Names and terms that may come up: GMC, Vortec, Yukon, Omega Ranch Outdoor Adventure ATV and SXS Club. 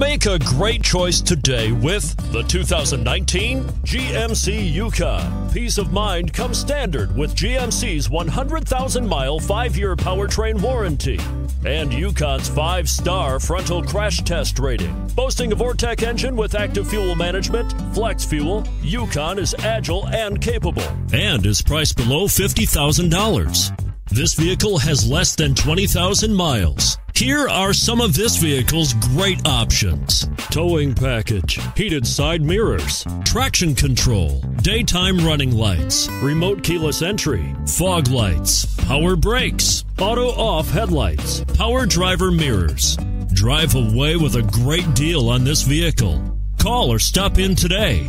Make a great choice today with the 2019 GMC Yukon. Peace of mind comes standard with GMC's 100,000-mile 5-year powertrain warranty and Yukon's 5-star frontal crash test rating. Boasting a Vortec engine with active fuel management, flex fuel, Yukon is agile and capable and is priced below $50,000. This vehicle has less than 20,000 miles. Here are some of this vehicle's great options: towing package, heated side mirrors, traction control, daytime running lights, remote keyless entry, fog lights, power brakes, auto off headlights, power driver mirrors. Drive away with a great deal on this vehicle. Call or stop in today.